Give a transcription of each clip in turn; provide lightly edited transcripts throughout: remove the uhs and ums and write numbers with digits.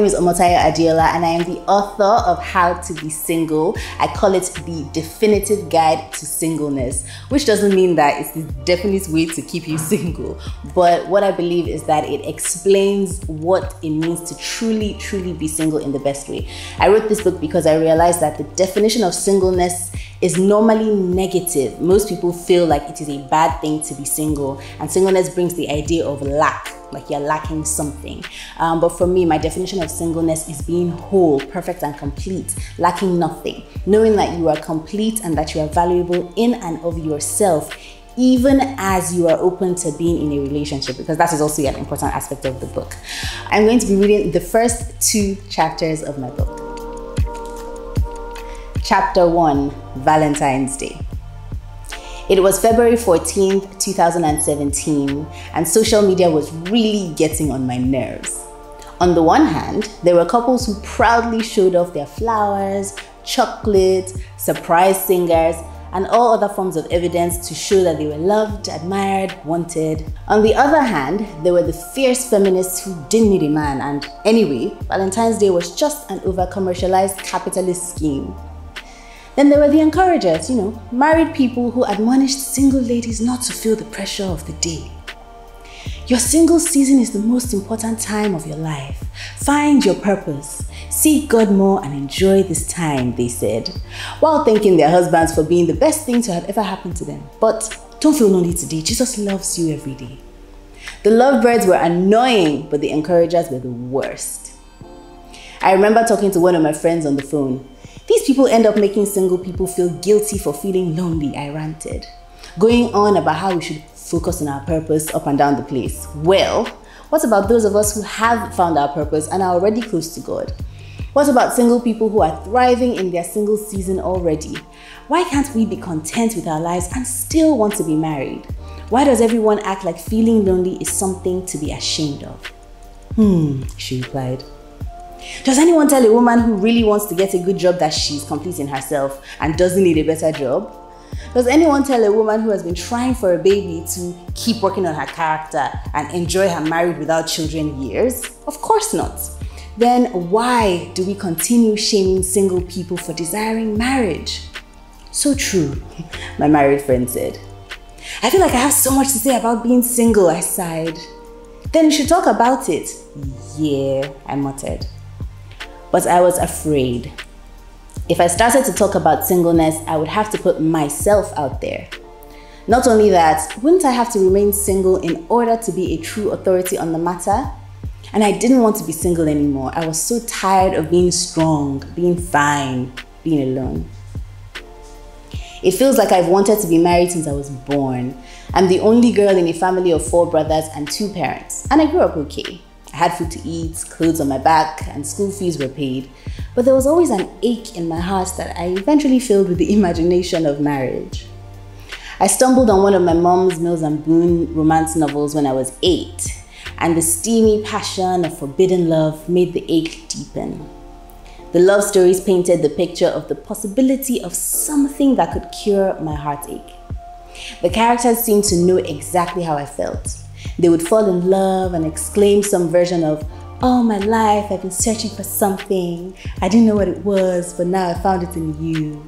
name is Omotayo Adeola and I am the author of How to Be Single. I call it the definitive guide to singleness, which doesn't mean that it's the definite way to keep you single. But what I believe is that it explains what it means to truly, truly be single in the best way. I wrote this book because I realized that the definition of singleness is normally negative. Most people feel like it is a bad thing to be single, and singleness brings the idea of lack, like you're lacking something. But for me, my definition of singleness is being whole, perfect and complete, lacking nothing, knowing that you are complete and that you are valuable in and of yourself, even as you are open to being in a relationship, because that is also an important aspect of the book. I'm going to be reading the first two chapters of my book. Chapter 1, Valentine's Day. It was February 14th, 2017, and social media was really getting on my nerves. On the one hand, there were couples who proudly showed off their flowers, chocolate, surprise singers, and all other forms of evidence to show that they were loved, admired, wanted. On the other hand, there were the fierce feminists who didn't need a man, and anyway, Valentine's Day was just an over-commercialized capitalist scheme. Then there were the encouragers, married people who admonished single ladies not to feel the pressure of the day. Your single season is the most important time of your life. Find your purpose. Seek God more and enjoy this time, they said, while thanking their husbands for being the best thing to have ever happened to them. But don't feel lonely today. Jesus loves you every day. The lovebirds were annoying, but the encouragers were the worst. I remember talking to one of my friends on the phone. These people end up making single people feel guilty for feeling lonely, I ranted, going on about how we should focus on our purpose up and down the place. Well, what about those of us who have found our purpose and are already close to God? What about single people who are thriving in their single season already? Why can't we be content with our lives and still want to be married? Why does everyone act like feeling lonely is something to be ashamed of? She replied. Does anyone tell a woman who really wants to get a good job that she's complete in herself and doesn't need a better job? Does anyone tell a woman who has been trying for a baby to keep working on her character and enjoy her married without children years? Of course not. Then why do we continue shaming single people for desiring marriage? So true, my married friend said. I feel like I have so much to say about being single, I sighed. Then you should talk about it. Yeah, I muttered. But I was afraid. If I started to talk about singleness, I would have to put myself out there. Not only that, wouldn't I have to remain single in order to be a true authority on the matter? And I didn't want to be single anymore. I was so tired of being strong, being fine, being alone. It feels like I've wanted to be married since I was born. I'm the only girl in a family of 4 brothers and 2 parents, and I grew up okay. I had food to eat, clothes on my back, and school fees were paid. But there was always an ache in my heart that I eventually filled with the imagination of marriage. I stumbled on one of my mom's Mills and Boone romance novels when I was 8, and the steamy passion of forbidden love made the ache deepen. The love stories painted the picture of the possibility of something that could cure my heartache. The characters seemed to know exactly how I felt. They would fall in love and exclaim some version of, "All my life I've been searching for something. I didn't know what it was, but now I found it in you."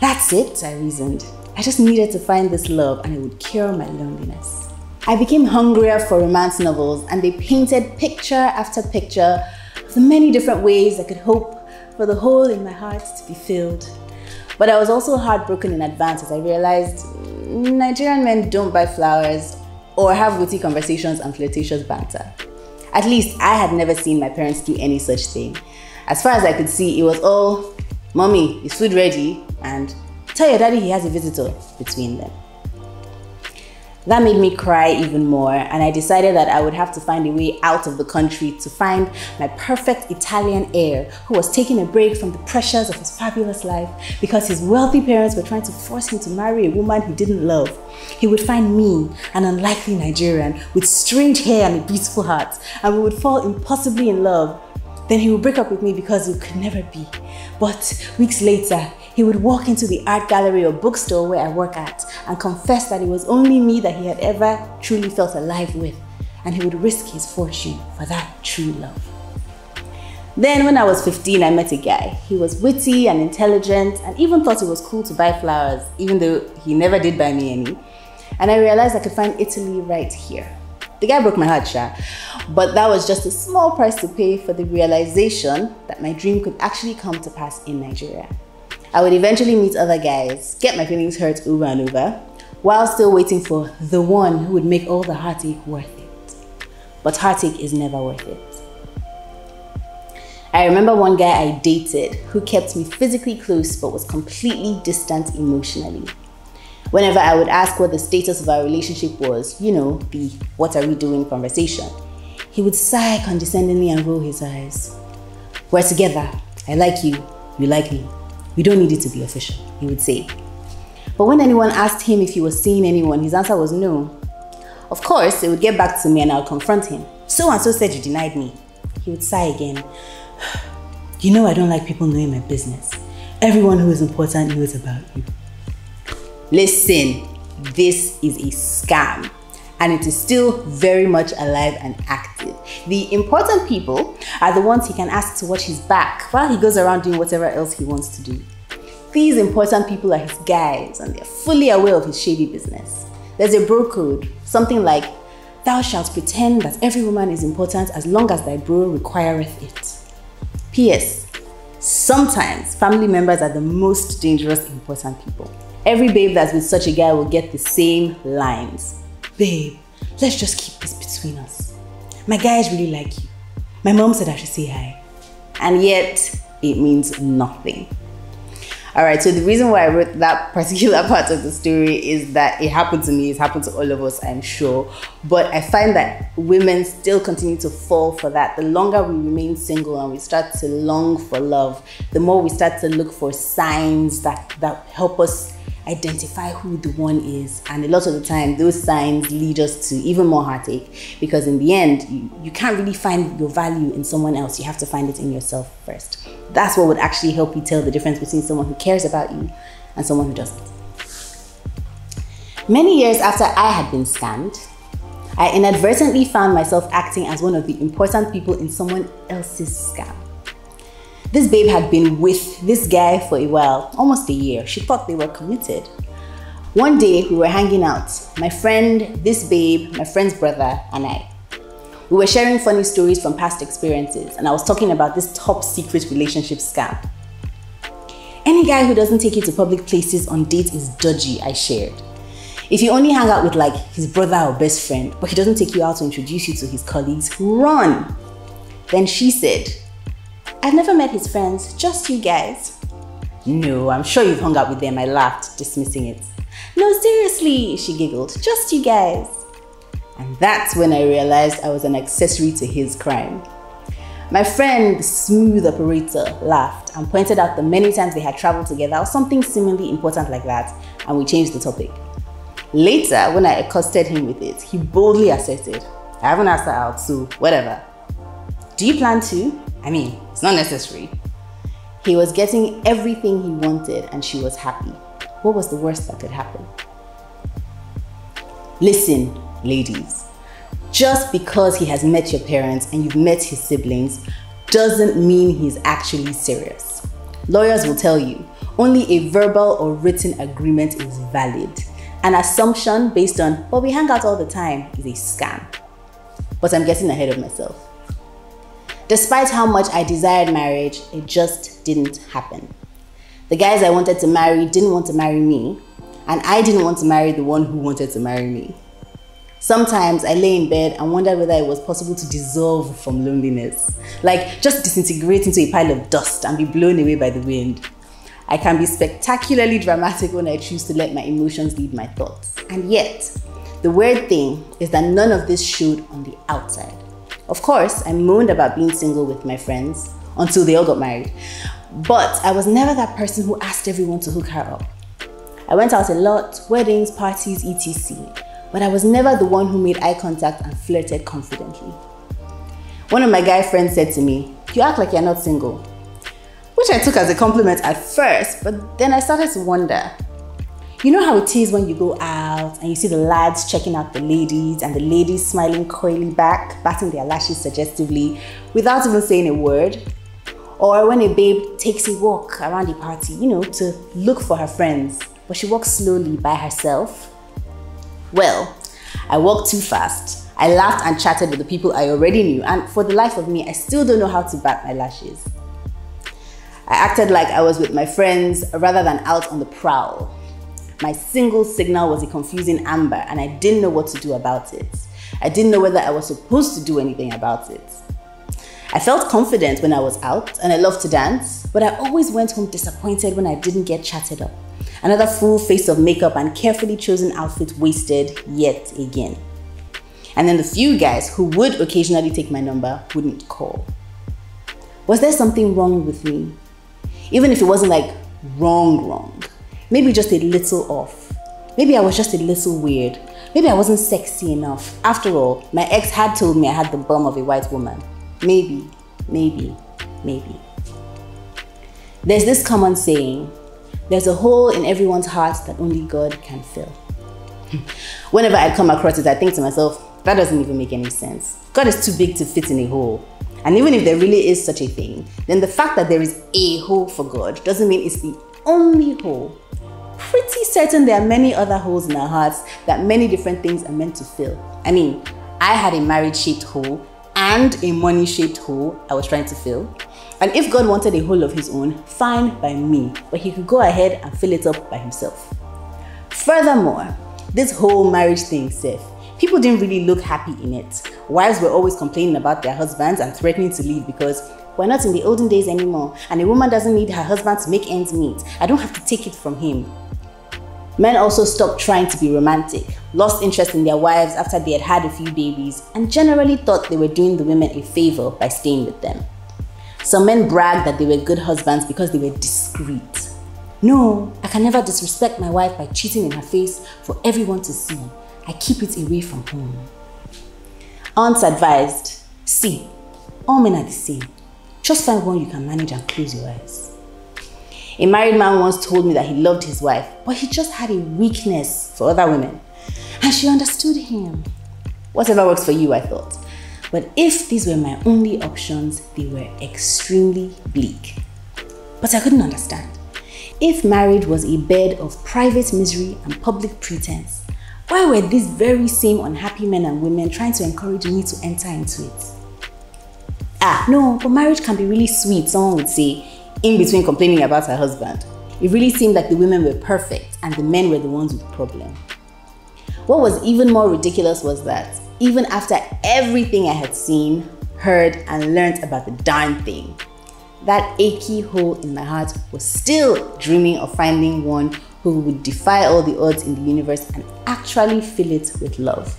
That's it, I reasoned. I just needed to find this love and it would cure my loneliness. I became hungrier for romance novels and they painted picture after picture of the many different ways I could hope for the hole in my heart to be filled. But I was also heartbroken in advance as I realized Nigerian men don't buy flowers or have witty conversations and flirtatious banter. At least I had never seen my parents do any such thing. As far as I could see, it was all, "Mommy, is food ready?" and "Tell your daddy he has a visitor," between them. That made me cry even more, and I decided that I would have to find a way out of the country to find my perfect Italian heir who was taking a break from the pressures of his fabulous life because his wealthy parents were trying to force him to marry a woman he didn't love. He would find me, an unlikely Nigerian with strange hair and a beautiful heart, and we would fall impossibly in love. Then he would break up with me because it could never be. But weeks later, he would walk into the art gallery or bookstore where I work at and confess that it was only me that he had ever truly felt alive with, and he would risk his fortune for that true love. Then when I was 15, I met a guy. He was witty and intelligent and even thought it was cool to buy flowers, even though he never did buy me any. And I realized I could find Italy right here. The guy broke my heart, sha. But that was just a small price to pay for the realization that my dream could actually come to pass in Nigeria. I would eventually meet other guys, get my feelings hurt over and over, while still waiting for the one who would make all the heartache worth it. But heartache is never worth it. I remember one guy I dated who kept me physically close but was completely distant emotionally. Whenever I would ask what the status of our relationship was, you know, the "what are we doing" conversation, he would sigh condescendingly and roll his eyes. "We're together. I like you. You like me. We don't need it to be official," he would say. But when anyone asked him if he was seeing anyone, his answer was no. Of course, it would get back to me and I would confront him. "So and so said you denied me." He would sigh again. "You know I don't like people knowing my business. Everyone who is important knows about you." Listen, this is a scam, and it is still very much alive and active. The important people are the ones he can ask to watch his back while he goes around doing whatever else he wants to do. These important people are his guys, and they're fully aware of his shady business. There's a bro code, something like, "Thou shalt pretend that every woman is important as long as thy bro requireth it." P.S. Sometimes family members are the most dangerous important people. Every babe that's with such a guy will get the same lines. "Babe, let's just keep this between us. My guys really like you. My mom said I should say hi." And yet, it means nothing. Alright, so the reason why I wrote that particular part of the story is that it happened to me, it's happened to all of us, I'm sure. But I find that women still continue to fall for that. The longer we remain single and we start to long for love, the more we start to look for signs that help us identify who the one is, and a lot of the time those signs lead us to even more heartache, because in the end you can't really find your value in someone else. You have to find it in yourself first. That's what would actually help you tell the difference between someone who cares about you and someone who doesn't. Many years after I had been scammed, I inadvertently found myself acting as one of the important people in someone else's scam. This babe had been with this guy for a while, almost a year. She thought they were committed. One day, we were hanging out. My friend, this babe, my friend's brother, and I. We were sharing funny stories from past experiences, and I was talking about this top secret relationship scam. "Any guy who doesn't take you to public places on dates is dodgy," I shared. "If you only hang out with like his brother or best friend, but he doesn't take you out to introduce you to his colleagues, run." Then she said, "I've never met his friends, just you guys." "No, I'm sure you've hung out with them," I laughed, dismissing it. "No, seriously," she giggled, "just you guys." And that's when I realized I was an accessory to his crime. My friend, the smooth operator, laughed and pointed out the many times they had traveled together or something seemingly important like that, and we changed the topic. Later, when I accosted him with it, he boldly asserted, "I haven't asked her out, so whatever." "Do you plan to? I mean, it's not necessary." He was getting everything he wanted and she was happy. What was the worst that could happen? Listen, ladies, just because he has met your parents and you've met his siblings doesn't mean he's actually serious. Lawyers will tell you, only a verbal or written agreement is valid. An assumption based on, "Well, we hang out all the time," is a scam. But I'm getting ahead of myself. Despite how much I desired marriage, it just didn't happen. The guys I wanted to marry didn't want to marry me, and I didn't want to marry the one who wanted to marry me. Sometimes I lay in bed and wondered whether it was possible to dissolve from loneliness, like just disintegrate into a pile of dust and be blown away by the wind. I can be spectacularly dramatic when I choose to let my emotions lead my thoughts. And yet, the weird thing is that none of this showed on the outside. Of course, I moaned about being single with my friends until they all got married, but I was never that person who asked everyone to hook her up. I went out a lot, weddings, parties, etc., but I was never the one who made eye contact and flirted confidently. One of my guy friends said to me, "You act like you're not single," which I took as a compliment at first, but then I started to wonder. You know how it is when you go out and you see the lads checking out the ladies and the ladies smiling coyly back, batting their lashes suggestively without even saying a word? Or when a babe takes a walk around the party, you know, to look for her friends, but she walks slowly by herself. Well, I walked too fast. I laughed and chatted with the people I already knew, and for the life of me, I still don't know how to bat my lashes. I acted like I was with my friends rather than out on the prowl. My single signal was a confusing amber, and I didn't know what to do about it. I didn't know whether I was supposed to do anything about it. I felt confident when I was out, and I loved to dance, but I always went home disappointed when I didn't get chatted up. Another full face of makeup and carefully chosen outfit wasted yet again. And then the few guys who would occasionally take my number wouldn't call. Was there something wrong with me? Even if it wasn't like wrong, maybe just a little off. Maybe I was just a little weird. Maybe I wasn't sexy enough. After all, my ex had told me I had the bum of a white woman. Maybe. There's this common saying, there's a hole in everyone's heart that only God can fill. Whenever I come across it, I think to myself, that doesn't even make any sense. God is too big to fit in a hole. And even if there really is such a thing, then the fact that there is a hole for God doesn't mean it's the only hole. Pretty certain there are many other holes in our hearts that many different things are meant to fill. I mean, I had a marriage-shaped hole and a money-shaped hole I was trying to fill. And if God wanted a hole of his own, fine by me, but he could go ahead and fill it up by himself. Furthermore, this whole marriage thing, Seth, people didn't really look happy in it. Wives were always complaining about their husbands and threatening to leave because we're not in the olden days anymore, and a woman doesn't need her husband to make ends meet. I don't have to take it from him. Men also stopped trying to be romantic, lost interest in their wives after they had had a few babies, and generally thought they were doing the women a favor by staying with them. Some men bragged that they were good husbands because they were discreet. No, I can never disrespect my wife by cheating in her face for everyone to see. I keep it away from home. Aunts advised, see, all men are the same. Just find one you can manage and close your eyes. A married man once told me that he loved his wife, but he just had a weakness for other women, and she understood him. Whatever works for you, I thought. But if these were my only options, they were extremely bleak. But I couldn't understand. If marriage was a bed of private misery and public pretense, why were these very same unhappy men and women trying to encourage me to enter into it? Ah, no, but marriage can be really sweet, someone would say, in between complaining about her husband. It really seemed like the women were perfect and the men were the ones with the problem. What was even more ridiculous was that even after everything I had seen, heard, and learned about the darn thing, that achy hole in my heart was still dreaming of finding one who would defy all the odds in the universe and actually fill it with love.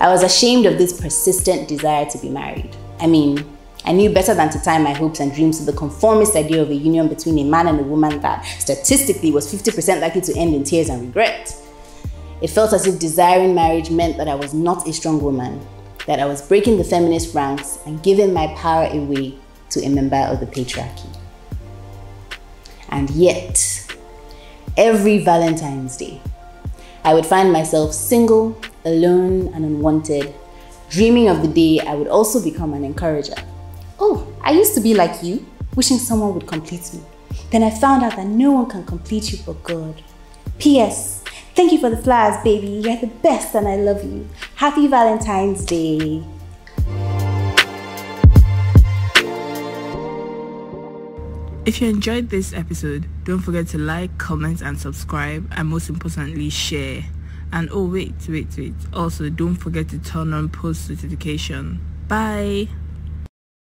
I was ashamed of this persistent desire to be married. I mean, I knew better than to tie my hopes and dreams to the conformist idea of a union between a man and a woman that statistically was 50% likely to end in tears and regret. It felt as if desiring marriage meant that I was not a strong woman, that I was breaking the feminist ranks and giving my power away to a member of the patriarchy. And yet, every Valentine's Day, I would find myself single, alone, and unwanted, dreaming of the day I would also become an encourager. Oh, I used to be like you, wishing someone would complete me. Then I found out that no one can complete you but God. P.S. Thank you for the flowers, baby. You're the best and I love you. Happy Valentine's Day. If you enjoyed this episode, don't forget to like, comment, and subscribe, and most importantly, share. And oh, wait. Also, don't forget to turn on post notification. Bye.